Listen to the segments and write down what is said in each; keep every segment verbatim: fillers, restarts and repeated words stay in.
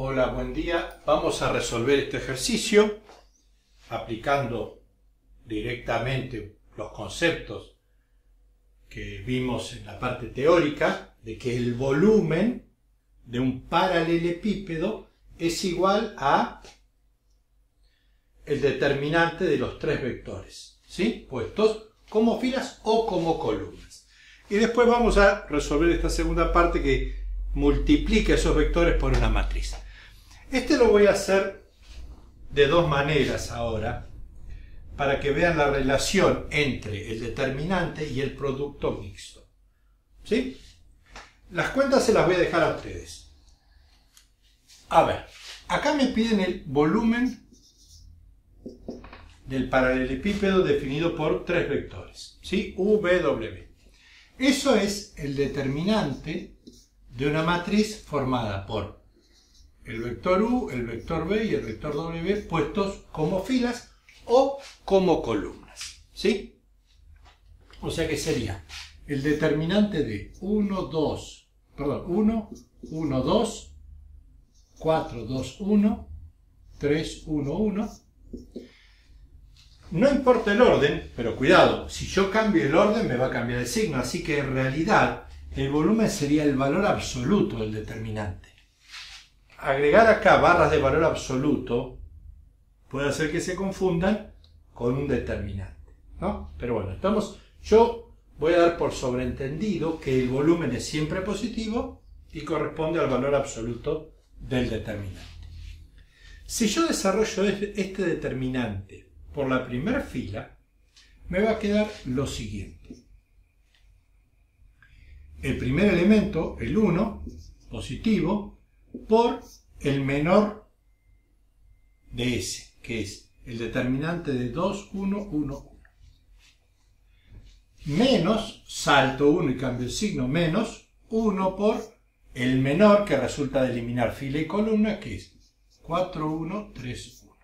Hola, buen día. Vamos a resolver este ejercicio aplicando directamente los conceptos que vimos en la parte teórica de que el volumen de un paralelepípedo es igual a el determinante de los tres vectores, ¿sí? Puestos como filas o como columnas. Y después vamos a resolver esta segunda parte que multiplica esos vectores por una matriz. Este lo voy a hacer de dos maneras ahora, para que vean la relación entre el determinante y el producto mixto, ¿sí? Las cuentas se las voy a dejar a ustedes. A ver, acá me piden el volumen del paralelepípedo definido por tres vectores, ¿sí? V W. Eso es el determinante de una matriz formada por el vector U, el vector V y el vector W puestos como filas o como columnas, ¿sí? O sea que sería el determinante de uno, dos, perdón, uno, uno, dos, cuatro, dos, uno, tres, uno, uno. No importa el orden, pero cuidado, si yo cambio el orden me va a cambiar el signo, así que en realidad el volumen sería el valor absoluto del determinante. Agregar acá barras de valor absoluto puede hacer que se confundan con un determinante, ¿no? Pero bueno, estamos, yo voy a dar por sobreentendido que el volumen es siempre positivo y corresponde al valor absoluto del determinante. Si yo desarrollo este determinante por la primera fila, me va a quedar lo siguiente. El primer elemento, el uno, positivo, por el menor de S, que es el determinante de dos, uno, uno, uno. Menos, salto uno y cambio el signo, menos uno por el menor, que resulta de eliminar fila y columna, que es cuatro, uno, tres, uno.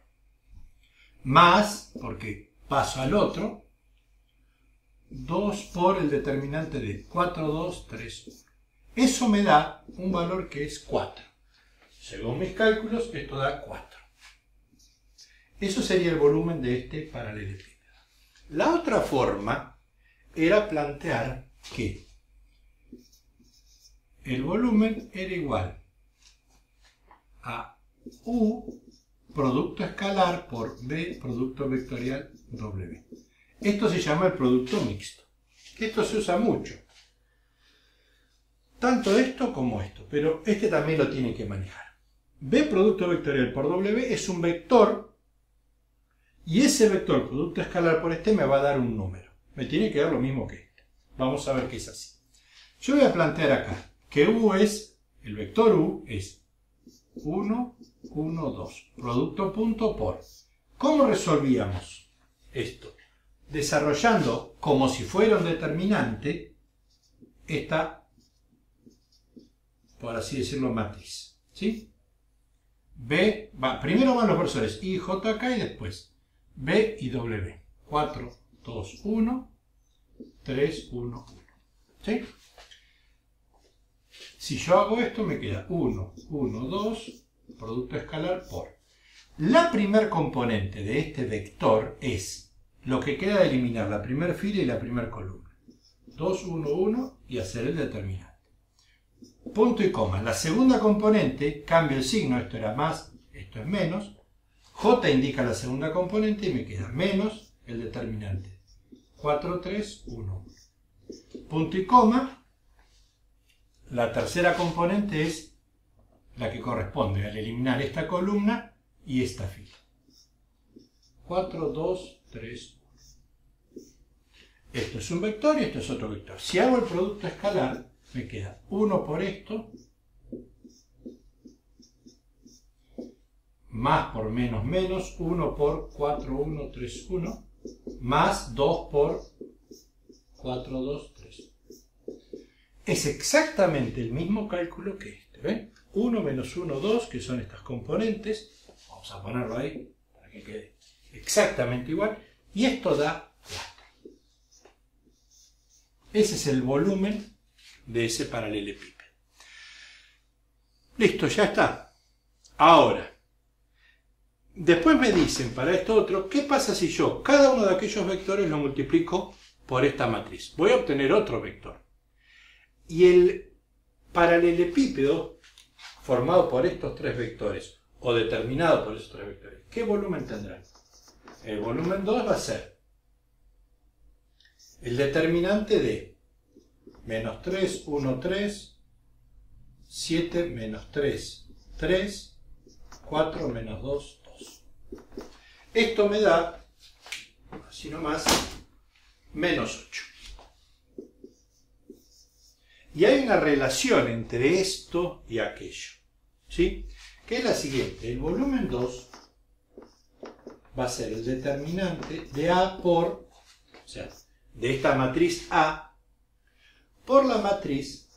Más, porque paso al otro, dos por el determinante de cuatro, dos, tres, uno. Eso me da un valor que es cuatro. Según mis cálculos, esto da cuatro. Eso sería el volumen de este paralelepípedo. La otra forma era plantear que el volumen era igual a U producto escalar por V producto vectorial W. Esto se llama el producto mixto. Esto se usa mucho. Tanto esto como esto, pero este también lo tienen que manejar. V producto vectorial por W es un vector y ese vector producto escalar por este me va a dar un número. Me tiene que dar lo mismo que este. Vamos a ver que es así. Yo voy a plantear acá que U es, el vector U es uno, uno, dos. Producto punto por. ¿Cómo resolvíamos esto? Desarrollando como si fuera un determinante esta, por así decirlo, matriz, ¿sí? B, va, primero van los versores I, J, K y después B y W. cuatro, dos, uno, tres, uno, uno, ¿sí? Si yo hago esto me queda uno, uno, dos, producto escalar por. La primer componente de este vector es lo que queda de eliminar la primera fila y la primera columna. dos, uno, uno y hacer el determinante. Punto y coma. La segunda componente, cambio el signo, esto era más, esto es menos. J indica la segunda componente y me queda menos el determinante. cuatro, tres, uno. Punto y coma. La tercera componente es la que corresponde al eliminar esta columna y esta fila. cuatro, dos, tres, uno. Esto es un vector y esto es otro vector. Si hago el producto escalar, me queda uno por esto, más por menos menos, uno por cuatro, uno, tres, uno, más dos por cuatro, dos, tres. Es exactamente el mismo cálculo que este, ¿ven? uno menos uno, dos, que son estas componentes. Vamos a ponerlo ahí para que quede exactamente igual, y esto da cuatro. Ese es el volumen de ese paralelepípedo. Listo, ya está. Ahora, después me dicen para esto otro, ¿qué pasa si yo cada uno de aquellos vectores lo multiplico por esta matriz? Voy a obtener otro vector. Y el paralelepípedo formado por estos tres vectores, o determinado por esos tres vectores, ¿qué volumen tendrá? El volumen dos va a ser el determinante de menos tres, uno, tres, siete, menos tres, tres, cuatro, menos dos, dos. Esto me da, así nomás, menos ocho. Y hay una relación entre esto y aquello, ¿sí? Que es la siguiente: el volumen dos va a ser el determinante de A por, o sea, de esta matriz A, por la matriz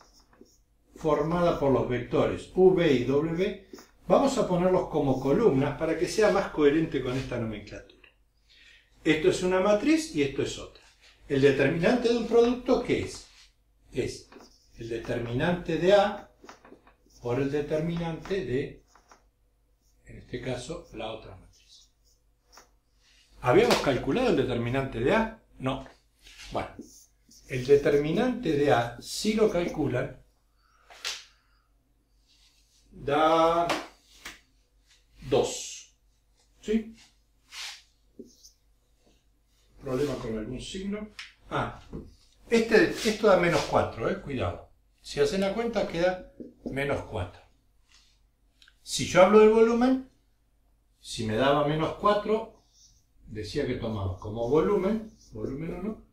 formada por los vectores V y W. Vamos a ponerlos como columnas para que sea más coherente con esta nomenclatura. Esto es una matriz y esto es otra. El determinante de un producto, ¿qué es? Es el determinante de A por el determinante de, en este caso, la otra matriz. ¿Habíamos calculado el determinante de A? No. Bueno, el determinante de A, si lo calculan, da dos. ¿Sí? Problema con algún signo. Ah, este, esto da menos cuatro, ¿eh? Cuidado. Si hacen la cuenta queda menos cuatro. Si yo hablo del volumen, si me daba menos cuatro, decía que tomaba como volumen, volumen uno,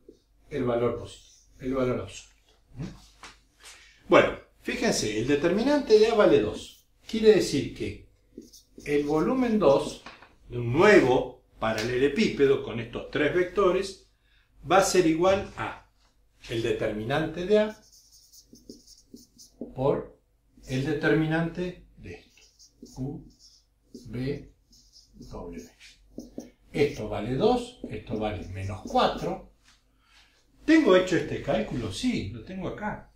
el valor positivo, el valor absoluto. Bueno, fíjense, el determinante de A vale dos. Quiere decir que el volumen dos de un nuevo paralelepípedo con estos tres vectores va a ser igual a el determinante de A por el determinante de esto, U, B, W. Esto vale dos, esto vale menos cuatro. ¿Tengo hecho este cálculo? Sí, lo tengo acá.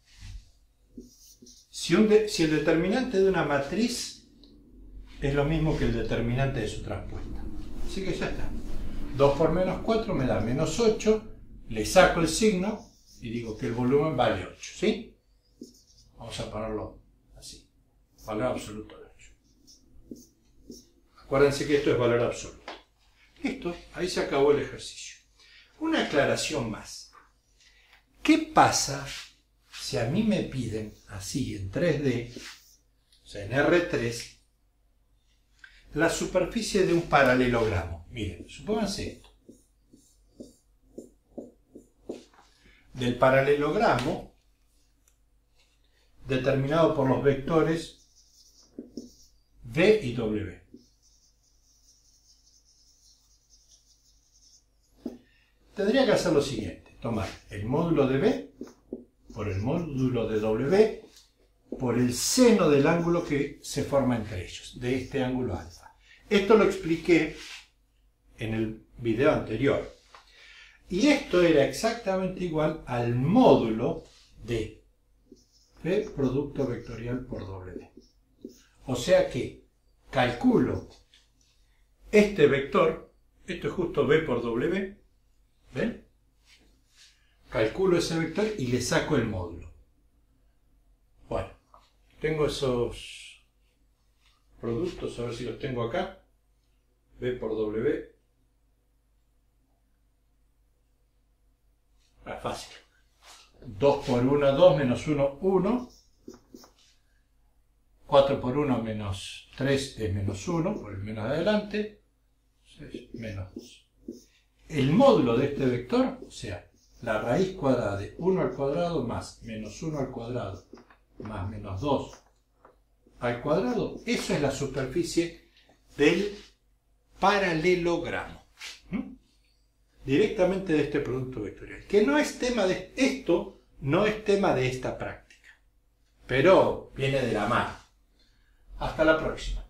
Si, un de, si el determinante de una matriz es lo mismo que el determinante de su transpuesta. Así que ya está. dos por menos cuatro me da menos ocho, le saco el signo y digo que el volumen vale ocho, ¿sí? Vamos a pararlo así. Valor absoluto de ocho. Acuérdense que esto es valor absoluto. Listo, ahí se acabó el ejercicio. Una aclaración más. ¿Qué pasa si a mí me piden así en tres D, o sea en R tres, la superficie de un paralelogramo? Miren, supónganse esto. Del paralelogramo determinado por los vectores V y W. Tendría que hacer lo siguiente: tomar el módulo de V por el módulo de W por el seno del ángulo que se forma entre ellos, de este ángulo alfa. Esto lo expliqué en el video anterior. Y esto era exactamente igual al módulo de P producto vectorial por W. O sea que calculo este vector, esto es justo B por W, ¿ven? Calculo ese vector y le saco el módulo. Bueno, tengo esos productos, a ver si los tengo acá. B por W. Ah, fácil. dos por uno, dos, menos uno, uno. cuatro por uno, menos tres, es menos uno, por el menos adelante. seis, menos dos. El módulo de este vector, o sea, la raíz cuadrada de uno al cuadrado más menos uno al cuadrado más menos dos al cuadrado, eso es la superficie del paralelogramo. ¿Mm? Directamente de este producto vectorial, que no es tema de esto, no es tema de esta práctica, pero viene de la mano. Hasta la próxima.